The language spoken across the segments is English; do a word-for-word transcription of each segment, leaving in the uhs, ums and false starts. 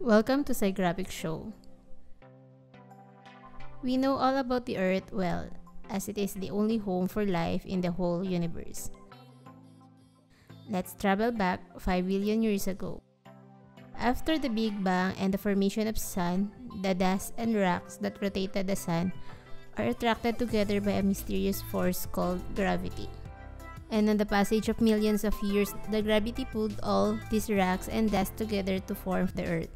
Welcome to SciGraphic Show. We know all about the Earth well, as it is the only home for life in the whole universe. Let's travel back five billion years ago. After the Big Bang and the formation of Sun, the dust and rocks that rotated the Sun are attracted together by a mysterious force called gravity. And on the passage of millions of years, the gravity pulled all these rocks and dust together to form the Earth.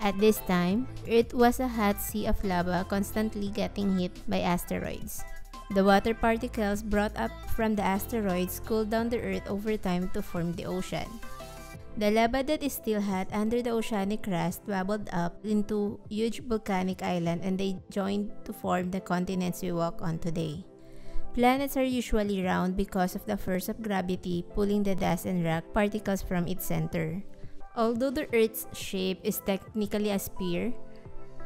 At this time, Earth was a hot sea of lava constantly getting hit by asteroids. The water particles brought up from the asteroids cooled down the Earth over time to form the ocean. The lava that is still hot under the oceanic crust bubbled up into a huge volcanic island, and they joined to form the continents we walk on today. Planets are usually round because of the force of gravity pulling the dust and rock particles from its center. Although the Earth's shape is technically a sphere,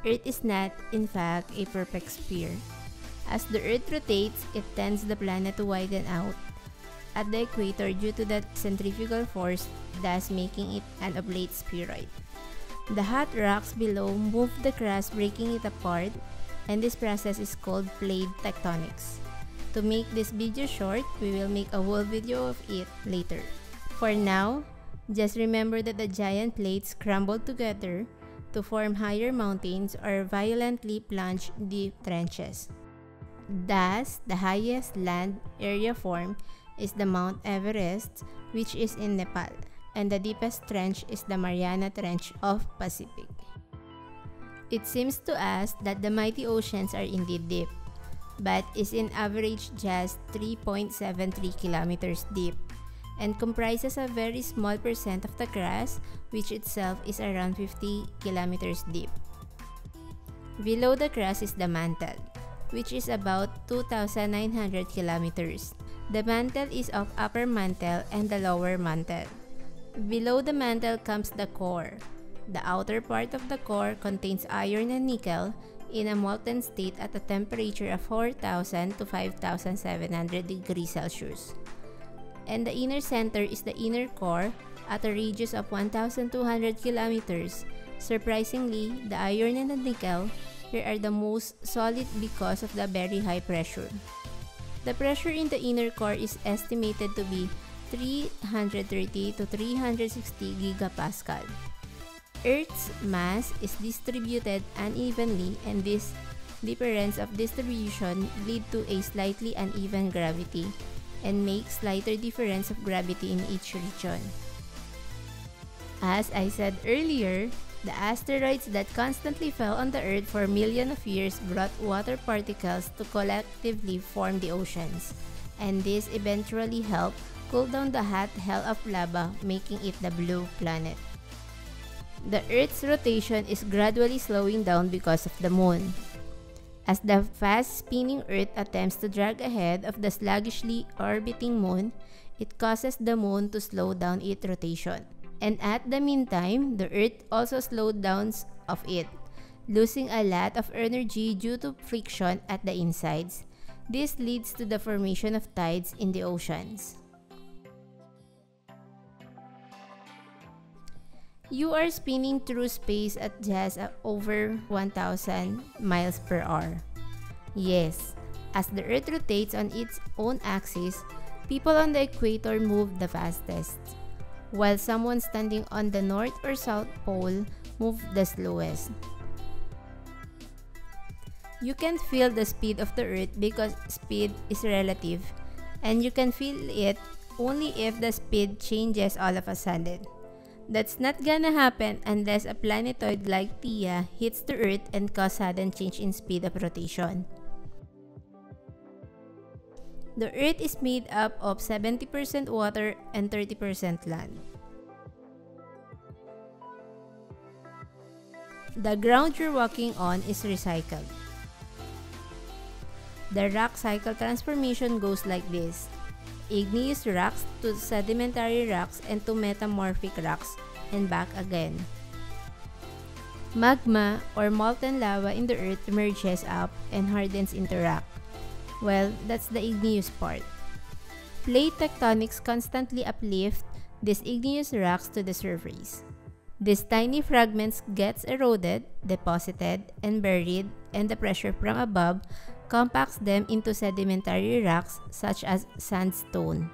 Earth is not, in fact, a perfect sphere. As the Earth rotates, it tends the planet to widen out at the equator due to the centrifugal force, thus making it an oblate spheroid. The hot rocks below move the crust, breaking it apart, and this process is called plate tectonics. To make this video short, we will make a whole video of it later. For now, just remember that the giant plates crumble together to form higher mountains or violently plunge deep trenches. Thus, the highest land area formed is the Mount Everest, which is in Nepal, and the deepest trench is the Mariana Trench of Pacific. It seems to us that the mighty oceans are indeed deep, but is in average just three point seven three kilometers deep and comprises a very small percent of the crust, which itself is around fifty kilometers deep. Below the crust is the mantle, which is about two thousand nine hundred kilometers. The mantle is of upper mantle and the lower mantle. Below the mantle comes the core. The outer part of the core contains iron and nickel in a molten state at a temperature of four thousand to five thousand seven hundred degrees Celsius. And the inner center is the inner core at a radius of one thousand two hundred kilometers. Surprisingly, the iron and the nickel here are the most solid because of the very high pressure. The pressure in the inner core is estimated to be three hundred thirty to three hundred sixty gigapascals. Earth's mass is distributed unevenly, and this difference of distribution lead to a slightly uneven gravity and makes slighter difference of gravity in each region. As I said earlier, the asteroids that constantly fell on the Earth for millions of years brought water particles to collectively form the oceans, and this eventually helped cool down the hot hell of lava, making it the blue planet. The Earth's rotation is gradually slowing down because of the Moon, as the fast-spinning Earth attempts to drag ahead of the sluggishly orbiting Moon. It causes the Moon to slow down its rotation, and at the meantime, the Earth also slowed down of it, losing a lot of energy due to friction at the insides. This leads to the formation of tides in the oceans. You are spinning through space at just over one thousand miles per hour. Yes, as the Earth rotates on its own axis, people on the equator move the fastest, while someone standing on the north or south pole moves the slowest. You can feel the speed of the Earth because speed is relative, and you can feel it only if the speed changes all of a sudden. That's not gonna happen unless a planetoid like Theia hits the Earth and causes sudden change in speed of rotation. The Earth is made up of seventy percent water and thirty percent land. The ground you're walking on is recycled. The rock cycle transformation goes like this: igneous rocks to sedimentary rocks and to metamorphic rocks, and back again. Magma or molten lava in the Earth emerges up and hardens into rock. Well, that's the igneous part. Plate tectonics constantly uplift these igneous rocks to the surface. These tiny fragments gets eroded, deposited, and buried, and the pressure from above compacts them into sedimentary rocks such as sandstone.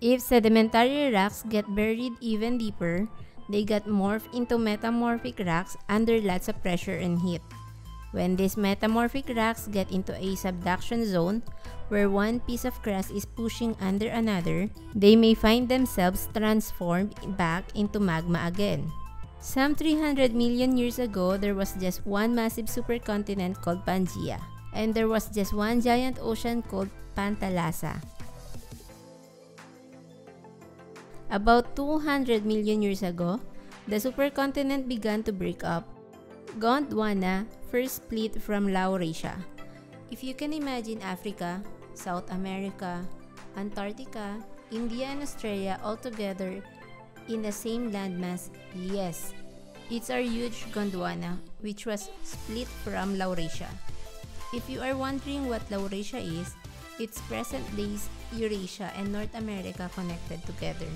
If sedimentary rocks get buried even deeper, they get morphed into metamorphic rocks under lots of pressure and heat. When these metamorphic rocks get into a subduction zone, where one piece of crust is pushing under another, they may find themselves transformed back into magma again. Some three hundred million years ago, there was just one massive supercontinent called Pangaea, and there was just one giant ocean called Pantalassa. About two hundred million years ago, the supercontinent began to break up. Gondwana first split from Laurasia. If you can imagine Africa, South America, Antarctica, India and Australia all together in the same landmass, yes, it's our huge Gondwana, which was split from Laurasia. If you are wondering what Laurasia is, it's present-day's Eurasia and North America connected together.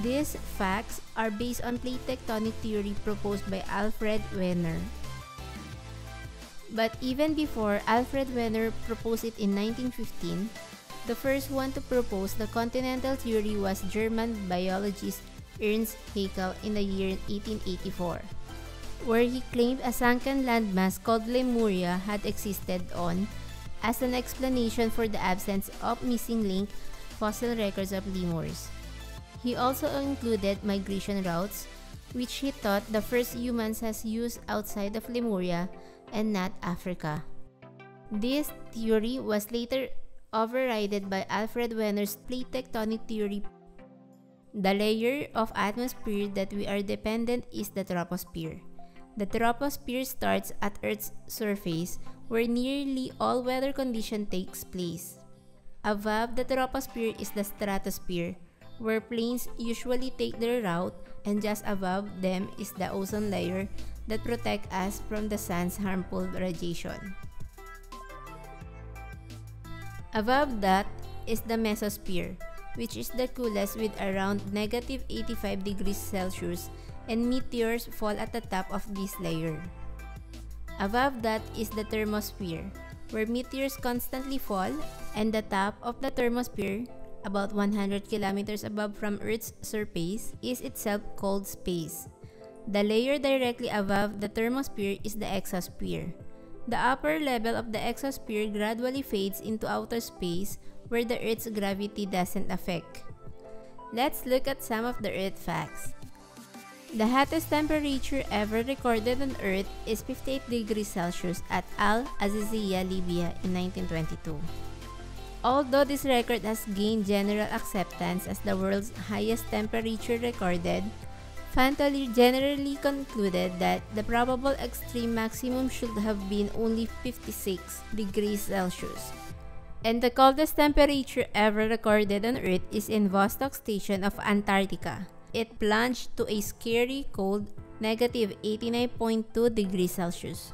These facts are based on plate tectonic theory proposed by Alfred Wegener. But even before Alfred Wegener proposed it in nineteen fifteen, the first one to propose the continental theory was German biologist Ernst Haeckel in the year eighteen eighty-four, where he claimed a sunken landmass called Lemuria had existed on as an explanation for the absence of missing link fossil records of lemurs. He also included migration routes, which he thought the first humans has used outside of Lemuria and not Africa. This theory was later overridden by Alfred Wegener's plate tectonic theory. The layer of atmosphere that we are dependent is the troposphere. The troposphere starts at Earth's surface, where nearly all weather condition takes place. Above the troposphere is the stratosphere, where planes usually take their route, and just above them is the ozone layer that protects us from the sun's harmful radiation. Above that is the mesosphere, which is the coolest with around negative eighty-five degrees Celsius, and meteors fall at the top of this layer. Above that is the thermosphere, where meteors constantly fall, and the top of the thermosphere, about one hundred kilometers above from Earth's surface, is itself called space. The layer directly above the thermosphere is the exosphere. The upper level of the exosphere gradually fades into outer space, where the Earth's gravity doesn't affect. Let's look at some of the Earth facts. The hottest temperature ever recorded on Earth is fifty-eight degrees Celsius at Al-Azizia, Libya in nineteen twenty-two. Although this record has gained general acceptance as the world's highest temperature recorded, Fantali generally concluded that the probable extreme maximum should have been only fifty-six degrees Celsius. And the coldest temperature ever recorded on Earth is in Vostok Station of Antarctica. It plunged to a scary cold negative eighty-nine point two degrees Celsius.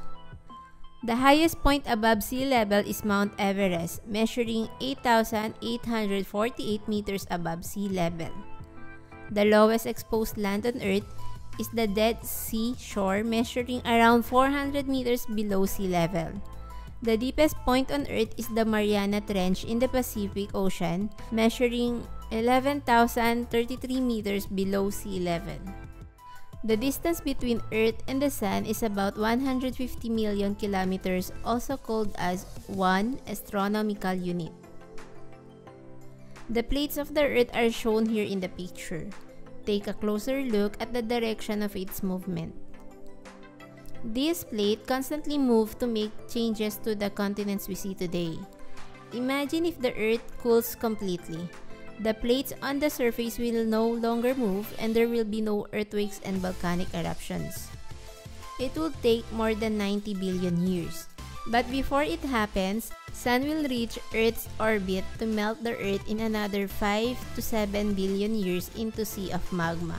The highest point above sea level is Mount Everest, measuring eight thousand eight hundred forty-eight meters above sea level. The lowest exposed land on Earth is the Dead Sea shore, measuring around four hundred meters below sea level. The deepest point on Earth is the Mariana Trench in the Pacific Ocean, measuring eleven thousand thirty-three meters below sea level. The distance between Earth and the Sun is about one hundred fifty million kilometers, also called as one astronomical unit. The plates of the Earth are shown here in the picture. Take a closer look at the direction of its movement. This plate constantly moves to make changes to the continents we see today. Imagine if the Earth cools completely. The plates on the surface will no longer move, and there will be no earthquakes and volcanic eruptions. It will take more than ninety billion years. But before it happens, Sun will reach Earth's orbit to melt the Earth in another five to seven billion years into sea of magma.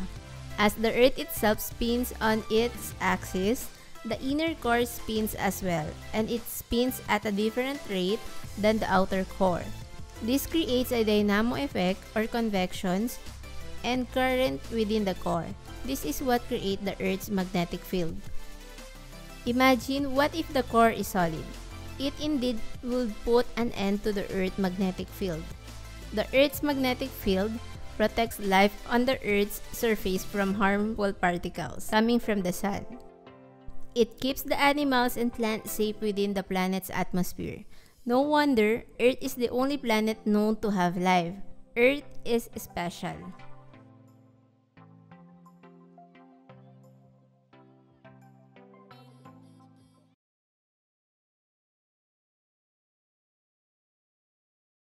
As the Earth itself spins on its axis, the inner core spins as well, and it spins at a different rate than the outer core. This creates a dynamo effect or convection, and current within the core. This is what creates the Earth's magnetic field. Imagine what if the core is solid. It indeed would put an end to the Earth's magnetic field. The Earth's magnetic field protects life on the Earth's surface from harmful particles coming from the sun. It keeps the animals and plants safe within the planet's atmosphere. No wonder Earth is the only planet known to have life. Earth is special.